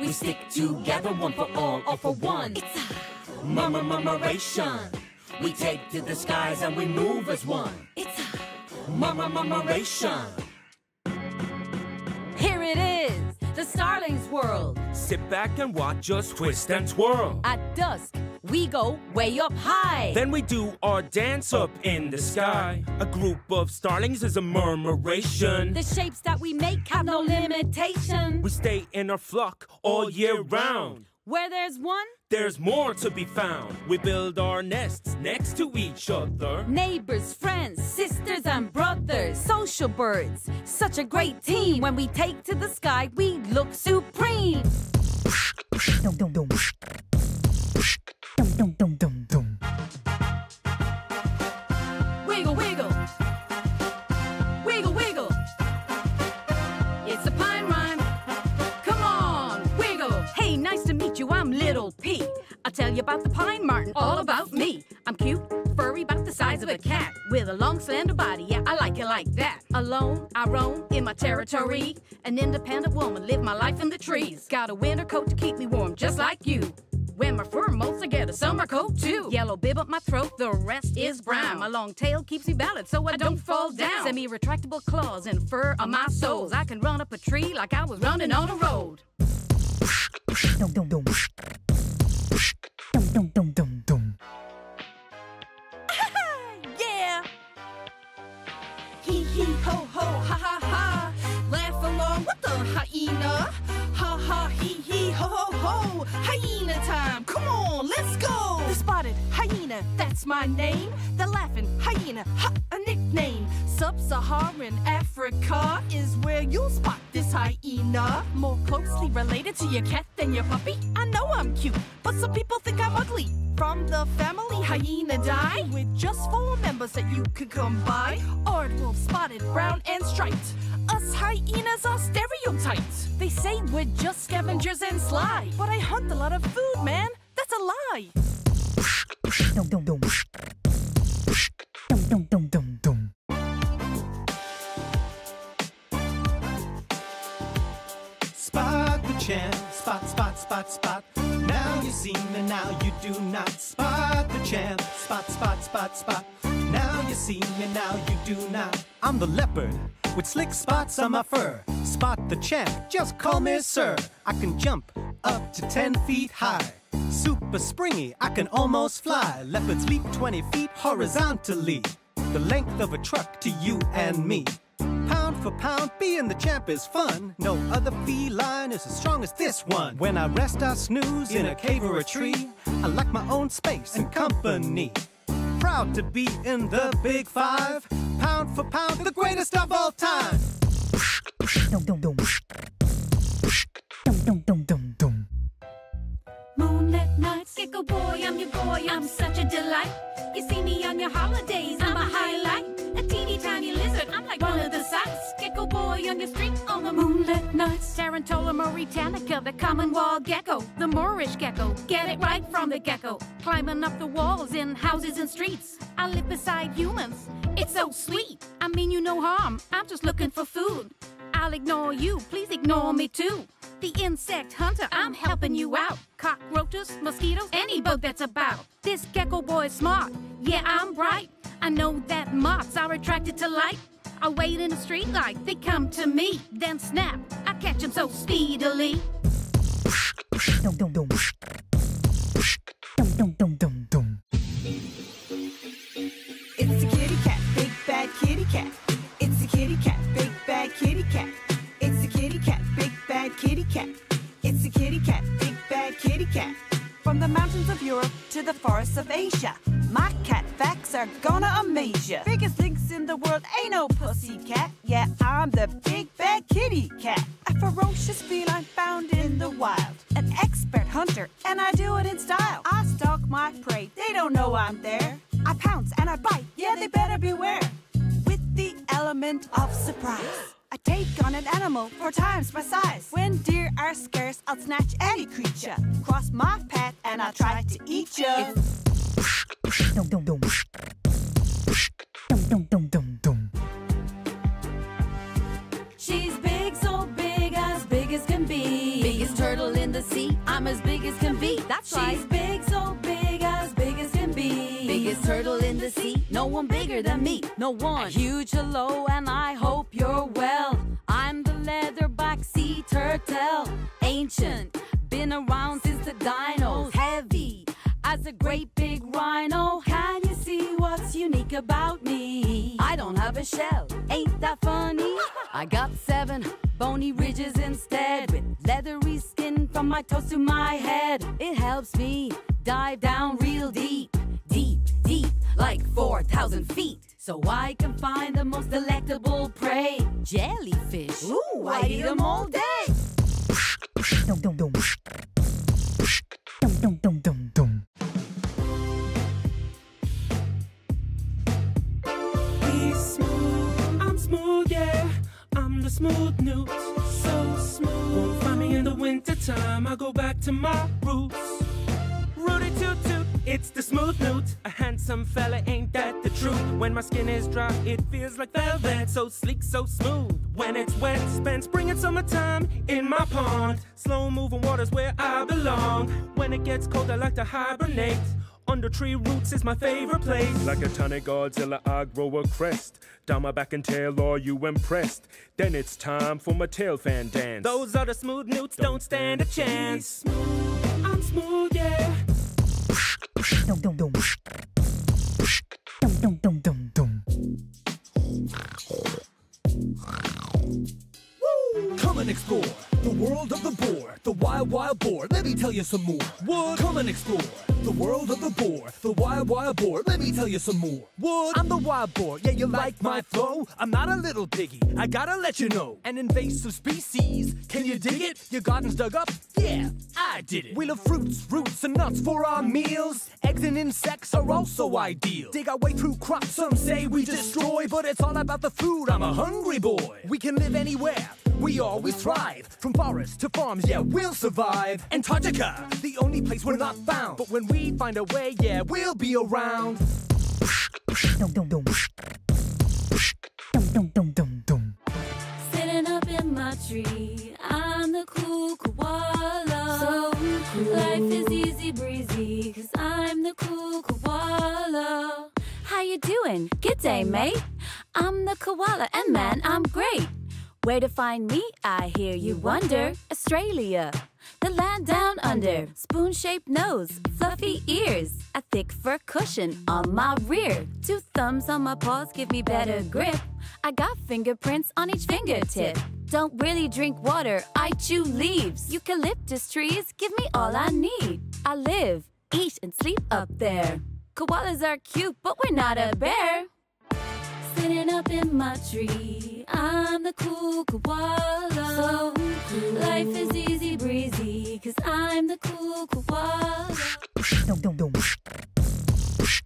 We stick together, one for all, all for one. It's a murmuration. We take to the skies and we move as one. It's a murmuration. Here it is, the starling's world. Sit back and watch us twist and twirl. At dusk, we go way up high. Then we do our dance up in the sky. A group of starlings is a murmuration. The shapes that we make have no limitation. We stay in our flock all year round. Where there's one, there's more to be found. We build our nests next to each other. Neighbors, friends, sisters and brothers. Social birds, such a great team. When we take to the sky, we look supreme. Wiggle, wiggle. Wiggle, wiggle. It's a pine rhyme. Come on, wiggle. Hey, nice to meet you, I'm Little P. I'll tell you about the Pine Martin, all about me. I'm cute, furry, about the size of a cat. With a long, slender body, yeah, I like it like that. Alone, I roam in my territory. An independent woman, live my life in the trees. Got a winter coat to keep me warm, just like you. When my fur molts, I get a summer coat too. Yellow bib up my throat, the rest is brown. My long tail keeps me balanced so I don't fall down. Semi-retractable claws and fur on my soles. I can run up a tree like I was running on a road. Yeah! Hee hee ho ho, ha ha ha. Laugh along with the hyena. Ha ha hee hee ho ho ho. Hyena time, come on, let's go. The spotted hyena, that's my name. The laughing hyena, ha, a nickname. Sub-Saharan Africa is where you'll spot this hyena. More closely related to your cat than your puppy. I know I'm cute, but some people think I'm ugly. From the family Hyenae, with just 4 members that you could come by. Aardwolf, spotted, brown, and striped. Us hyenas are stereotyped. They say we're just scavengers and sly, but I hunt a lot of food, man. That's a lie. Spot the champ, spot, spot, spot, spot. Now you see me, now you do not. Spot the champ, spot, spot, spot, spot. Now you see me, now you do not. I'm the leopard with slick spots on my fur. Spot the champ, just call me sir. I can jump up to 10 feet high. Super springy, I can almost fly. Leopards leap 20 feet horizontally, the length of a truck to you and me. Pound for pound, being the champ is fun. No other feline is as strong as this one. When I rest, I snooze in a cave or a tree. I like my own space and company. Proud to be in the big 5. Pound for pound, the greatest of all time. Moon at night, Gecko boy, I'm your boy, I'm such a delight. You see me on your holidays, I'm a highlight. A teeny tiny lizard, I'm like one of the sights. Gecko boy on your street on the moonlit nights. Tarantola Mauritanica, the common wall gecko. The Moorish gecko, get it right from the gecko. Climbing up the walls in houses and streets. I live beside humans, it's so sweet. I mean you no harm, I'm just looking for food. I'll ignore you, please ignore me too. The insect hunter, I'm helping you out. Cockroaches, mosquitoes, any bug that's about. This gecko boy is smart, yeah I'm bright. I know that moths are attracted to light. I wait in a street light, they come to me. Then snap, I catch them so speedily. It's a kitty cat, big bad kitty cat. It's a kitty cat, big bad kitty cat. It's a kitty cat, big bad kitty cat. It's a kitty cat, big bad kitty cat. From the mountains of Europe to the forests of Asia, my cat facts are gonna amaze ya. Biggest things in the world ain't no pussy cat. Yeah, I'm the big bad kitty cat. A ferocious feline found in the wild. An expert hunter, and I do it in style. I stalk my prey, they don't know I'm there. I pounce and I bite, yeah they better beware. With the element of surprise, I take on an animal 4 times my size. When deer are scarce, I'll snatch any creature. Cross my path and I'll try to eat ya. She's big, so big, as big as can be. Biggest turtle in the me. I'm as big as can be. That's right. She's big, so big as can be. Biggest turtle in the sea. No one bigger than me. No one. A huge hello, and I hope you're well. I'm the leatherback sea turtle. Ancient, been around since the dinos. Heavy as a great big rhino. Can you see what's unique about me? I don't have a shell, ain't that funny? I got 7 bony ridges instead, with leathery skin from my toes to my head. It helps me dive down real deep, deep, deep, like 4,000 feet. So I can find the most delectable prey. Jellyfish, ooh, I'd eat them all day. Dum, dum, dum. Dum, dum, dum, dum, dum. He's smooth, I'm smooth, yeah. I'm the smooth newt, so smooth. Won't find me in the wintertime, I go back to my roots. Rooty toot toot, it's the smooth newt. A handsome fella, ain't that the truth? When my skin is dry, it feels like velvet. So sleek, so smooth. When it's wet, spend spring and summertime in my pond. Slow moving waters where I belong. When it gets cold, I like to hibernate. Under tree roots is my favorite place. Like a tiny Godzilla, I grow a crest. Down my back and tail, are you impressed? Then it's time for my tail fan dance. Those are the smooth newts, don't stand a chance. Smooth, I'm smooth, yeah. Dum, dum, dum. Dum, dum, dum, dum, dum. Woo! Come and explore the world of the boar, the wild boar. Let me tell you some more. Wood. Come and explore the world of the boar, the wild boar. Let me tell you some more. Wood. I'm the wild boar. Yeah, you like my flow? I'm not a little piggy. I gotta let you know. An invasive species. Can you dig it? Your garden's dug up? Yeah, I did it. We love fruits, roots, and nuts for our meals. Eggs and insects are also ideal. Dig our way through crops. Some say we destroy, but it's all about the food. I'm a hungry boy. We can live anywhere. We always thrive. From forests to farms, yeah, we'll survive. Antarctica, the only place we're not found. But when we find a way, yeah, we'll be around. Dum, dum, dum. Dum, dum, dum, dum, dum. Sitting up in my tree, I'm the cool koala. So cool. Life is easy breezy, cause I'm the cool koala. How you doing? Good day, mate. I'm the koala, and man, I'm great. Where to find me? I hear you wonder. Australia, the land down under. Spoon-shaped nose, fluffy ears, a thick fur cushion on my rear. 2 thumbs on my paws give me better grip. I got fingerprints on each fingertip. Don't really drink water, I chew leaves. Eucalyptus trees give me all I need. I live, eat, and sleep up there. Koalas are cute, but we're not a bear. Sitting up in my tree, I'm the cool koala. So cool. Life is easy breezy, cause I'm the cool koala.